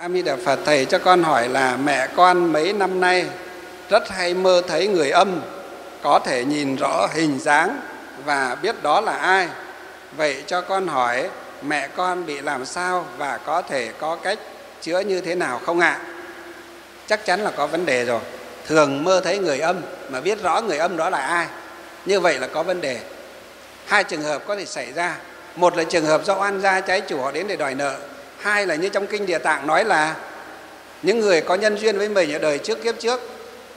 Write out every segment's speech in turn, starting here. A Mi Đà Phật, thầy cho con hỏi là mẹ con mấy năm nay rất hay mơ thấy người âm, có thể nhìn rõ hình dáng và biết đó là ai. Vậy cho con hỏi mẹ con bị làm sao và có thể có cách chữa như thế nào không ạ? Chắc chắn là có vấn đề rồi. Thường mơ thấy người âm mà biết rõ người âm đó là ai, như vậy là có vấn đề. Hai trường hợp có thể xảy ra. Một là trường hợp do oan gia trái chủ họ đến để đòi nợ. Hai là như trong Kinh Địa Tạng nói là những người có nhân duyên với mình ở đời trước kiếp trước,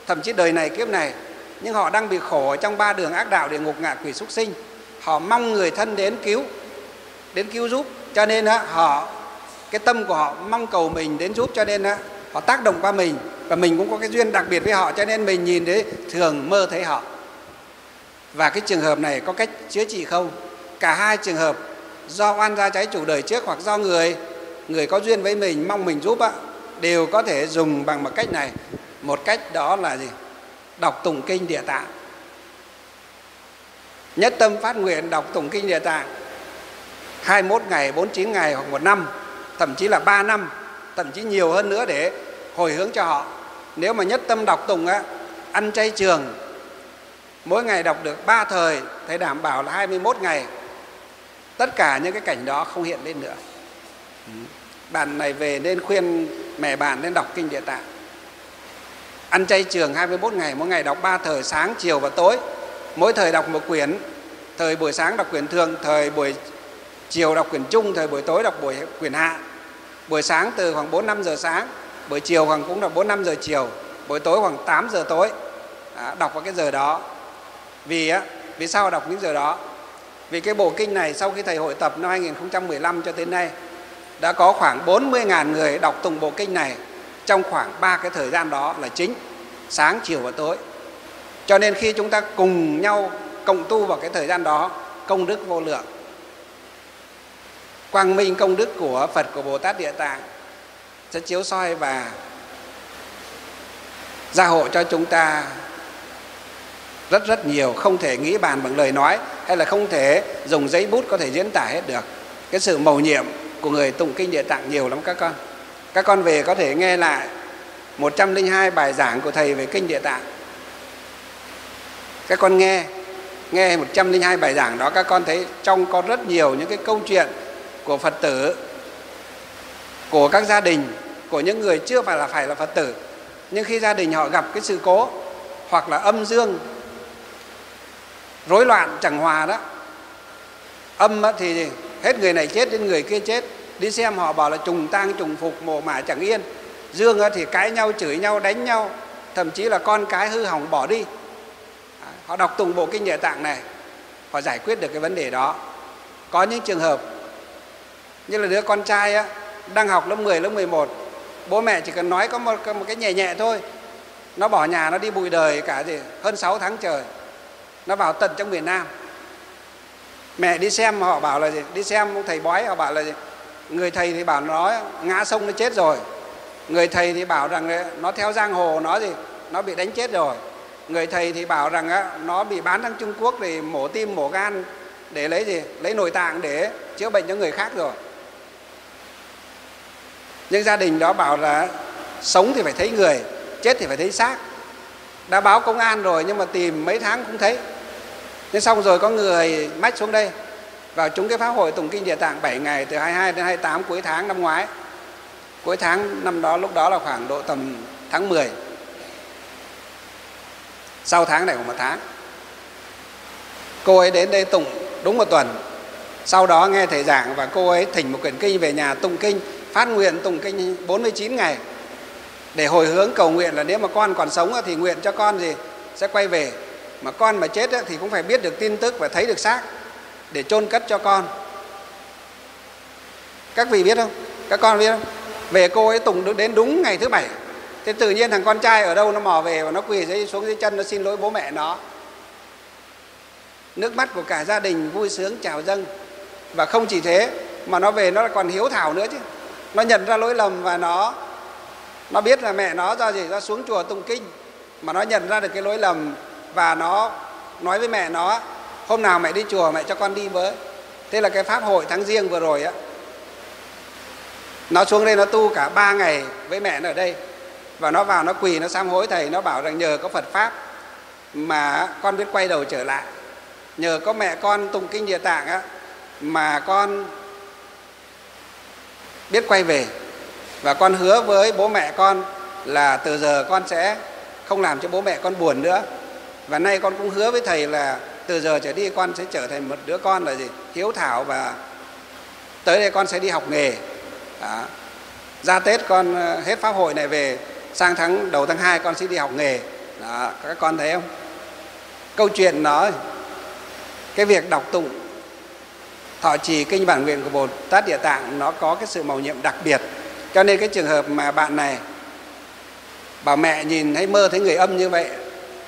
thậm chí đời này kiếp này, nhưng họ đang bị khổ trong ba đường ác đạo, địa ngục, ngạ quỷ, súc sinh. Họ mong người thân đến cứu giúp, cho nên họ, cái tâm của họ mong cầu mình đến giúp, cho nên họ tác động qua mình, và mình cũng có cái duyên đặc biệt với họ, cho nên mình nhìn thấy, thường mơ thấy họ. Và cái trường hợp này có cách chữa trị không? Cả hai trường hợp do oan gia trái chủ đời trước hoặc do người có duyên với mình mong mình giúp đều có thể dùng bằng một cách này. Một cách đó là gì? Đọc tụng Kinh Địa Tạng. Nhất tâm phát nguyện đọc tụng Kinh Địa Tạng 21 ngày, 49 ngày hoặc 1 năm, thậm chí là 3 năm, thậm chí nhiều hơn nữa để hồi hướng cho họ. Nếu mà nhất tâm đọc tụng ăn chay trường, mỗi ngày đọc được 3 thời, thầy đảm bảo là 21 ngày tất cả những cái cảnh đó không hiện lên nữa. Bạn này về nên khuyên mẹ bạn nên đọc Kinh Địa Tạng. Ăn chay trường 21 ngày, mỗi ngày đọc 3 thời, sáng, chiều và tối. Mỗi thời đọc một quyển. Thời buổi sáng đọc quyển thường, thời buổi chiều đọc quyển chung, thời buổi tối đọc quyển hạ. Buổi sáng từ khoảng 4-5 giờ sáng, buổi chiều khoảng cũng là 4-5 giờ chiều, buổi tối khoảng 8 giờ tối. Đọc vào cái giờ đó. Vì sao đọc những giờ đó? Vì cái bộ kinh này sau khi thầy hội tập năm 2015 cho đến nay đã có khoảng 40.000 người đọc tụng bộ kinh này trong khoảng 3 cái thời gian đó là chính, sáng, chiều và tối. Cho nên khi chúng ta cùng nhau cộng tu vào cái thời gian đó, công đức vô lượng. Quang minh công đức của Phật, của Bồ Tát Địa Tạng sẽ chiếu soi và gia hộ cho chúng ta rất nhiều, không thể nghĩ bàn bằng lời nói, hay là không thể dùng giấy bút có thể diễn tả hết được. Cái sự mầu nhiệm của người tụng Kinh Địa Tạng nhiều lắm các con. Các con về có thể nghe lại 102 bài giảng của thầy về Kinh Địa Tạng. Các con nghe 102 bài giảng đó, các con thấy trong có rất nhiều những cái câu chuyện của Phật tử, của các gia đình, của những người chưa phải là Phật tử, nhưng khi gia đình họ gặp cái sự cố hoặc là âm dương rối loạn chẳng hòa đó, âm thì hết người này chết đến người kia chết, đi xem họ bảo là trùng tang trùng phục, mồ mả chẳng yên. Dương thì cãi nhau, chửi nhau, đánh nhau, thậm chí là con cái hư hỏng bỏ đi. Họ đọc tụng bộ Kinh Địa Tạng này, họ giải quyết được cái vấn đề đó. Có những trường hợp như là đứa con trai đang học lớp 10, lớp 11, bố mẹ chỉ cần nói có một cái nhẹ nhẹ thôi, nó bỏ nhà, nó đi bụi đời cả hơn 6 tháng trời. Nó vào tận trong miền Nam. Mẹ đi xem, họ bảo là gì? Đi xem thầy bói, họ bảo là gì? Người thầy thì bảo nó ngã sông nó chết rồi. Người thầy thì bảo rằng nó theo giang hồ nó bị đánh chết rồi. Người thầy thì bảo rằng nó bị bán sang Trung Quốc để mổ tim, mổ gan để lấy nội tạng để chữa bệnh cho người khác rồi. Nhưng gia đình đó bảo là sống thì phải thấy người, chết thì phải thấy xác. Đã báo công an rồi nhưng mà tìm mấy tháng không thấy. Nhưng xong rồi có người mách xuống đây, vào chúng cái pháp hội tụng Kinh Địa Tạng 7 ngày từ 22 đến 28 cuối tháng năm ngoái. Cuối tháng năm đó, lúc đó là khoảng độ tầm tháng 10. Sau tháng này khoảng một tháng. Cô ấy đến đây tụng đúng một tuần. Sau đó nghe thầy giảng và cô ấy thỉnh một quyển kinh về nhà tụng kinh, phát nguyện tụng kinh 49 ngày. Để hồi hướng cầu nguyện là nếu mà con còn sống thì nguyện cho con sẽ quay về. Mà con mà chết thì cũng phải biết được tin tức và thấy được xác để chôn cất cho con. Các vị biết không? Các con biết không? Về cô ấy tụng đến đúng ngày thứ 7. Thế tự nhiên thằng con trai ở đâu nó mò về và nó quỳ xuống dưới chân, nó xin lỗi bố mẹ nó. Nước mắt của cả gia đình vui sướng trào dâng. Và không chỉ thế mà nó về nó còn hiếu thảo nữa chứ. Nó nhận ra lỗi lầm và nó biết là mẹ nó do xuống chùa tụng kinh, mà nó nhận ra được cái lỗi lầm và nó nói với mẹ nó hôm nào mẹ đi chùa mẹ cho con đi với. Thế là cái pháp hội tháng Giêng vừa rồi Nó xuống đây nó tu cả 3 ngày với mẹ nó ở đây. Và nó vào nó quỳ, nó sám hối thầy. Nó bảo rằng nhờ có Phật Pháp mà con biết quay đầu trở lại, nhờ có mẹ con tụng kinh Địa Tạng á, mà con biết quay về. Và con hứa với bố mẹ con là từ giờ con sẽ không làm cho bố mẹ con buồn nữa. Và nay con cũng hứa với thầy là từ giờ trở đi con sẽ trở thành một đứa con là gì? Hiếu thảo, và tới đây con sẽ đi học nghề. Đó. Ra Tết con hết pháp hội này về, sang đầu tháng 2 con sẽ đi học nghề. Đó. Các con thấy không? Câu chuyện nó, cái việc đọc tụng thọ trì kinh bản nguyện của Bồ Tát Địa Tạng nó có cái sự mầu nhiệm đặc biệt. Cho nên cái trường hợp mà bạn này bảo mẹ nhìn thấy mơ thấy người âm như vậy,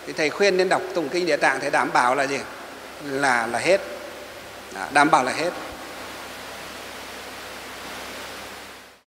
thì thầy khuyên nên đọc tụng kinh Địa Tạng, thầy đảm bảo là gì? Là hết. Đảm bảo là hết.